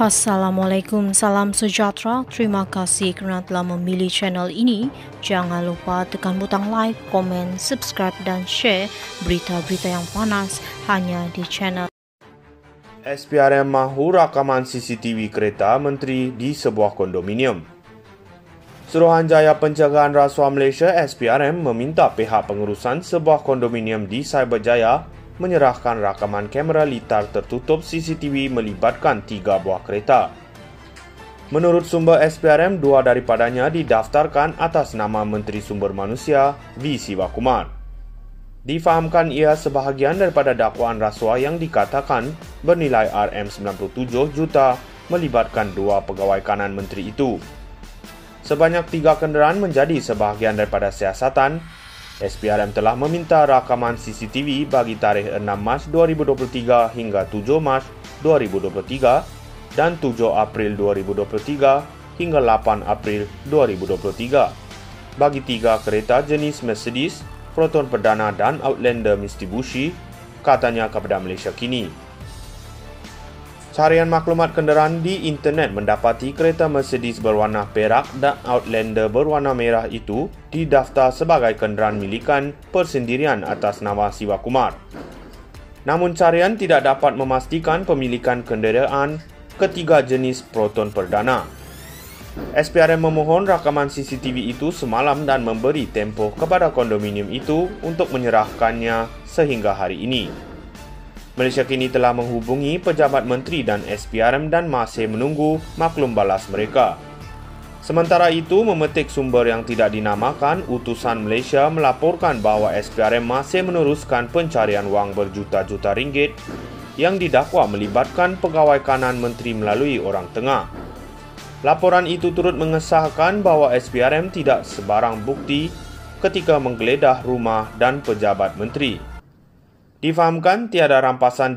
Assalamualaikum, salam sejahtera. Terima kasih kerana telah memilih channel ini. Jangan lupa tekan butang like, komen, subscribe dan share berita-berita yang panas hanya di channel. SPRM mahu rakaman CCTV kereta menteri di sebuah kondominium. Suruhanjaya Pencegahan Rasuah Malaysia (SPRM) meminta pihak pengurusan sebuah kondominium di Cyberjaya menyerahkan rakaman kamera litar tertutup CCTV melibatkan 3 buah kereta. Menurut sumber SPRM, 2 daripadanya didaftarkan atas nama Menteri Sumber Manusia V. Siva Kumaran. Difahamkan ia sebahagian daripada dakwaan rasuah yang dikatakan bernilai RM97 juta melibatkan 2 pegawai kanan menteri itu. Sebanyak 3 kenderaan menjadi sebahagian daripada siasatan. SPRM telah meminta rakaman CCTV bagi tarikh 6 Mac 2023 hingga 7 Mac 2023 dan 7 April 2023 hingga 8 April 2023 bagi 3 kereta jenis Mercedes, Proton Perdana dan Outlander Mitsubishi, katanya kepada Malaysia Kini. Carian maklumat kenderaan di internet mendapati kereta Mercedes berwarna perak dan Outlander berwarna merah itu didaftar sebagai kenderaan milikan persendirian atas nama Siva Kumar. Namun carian tidak dapat memastikan pemilikan kenderaan ketiga jenis Proton Perdana. SPRM memohon rakaman CCTV itu semalam dan memberi tempoh kepada kondominium itu untuk menyerahkannya sehingga hari ini. Malaysia Kini telah menghubungi pejabat menteri dan SPRM dan masih menunggu maklum balas mereka. Sementara itu, memetik sumber yang tidak dinamakan, utusan Malaysia melaporkan bahawa SPRM masih meneruskan pencarian wang berjuta-juta ringgit yang didakwa melibatkan pegawai kanan menteri melalui orang tengah. Laporan itu turut mengesahkan bahawa SPRM tidak sebarang bukti ketika menggeledah rumah dan pejabat menteri. Difahamkan tiada rampasan